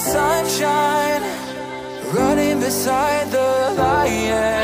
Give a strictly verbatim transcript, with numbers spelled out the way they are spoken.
sunshine, running beside the lion.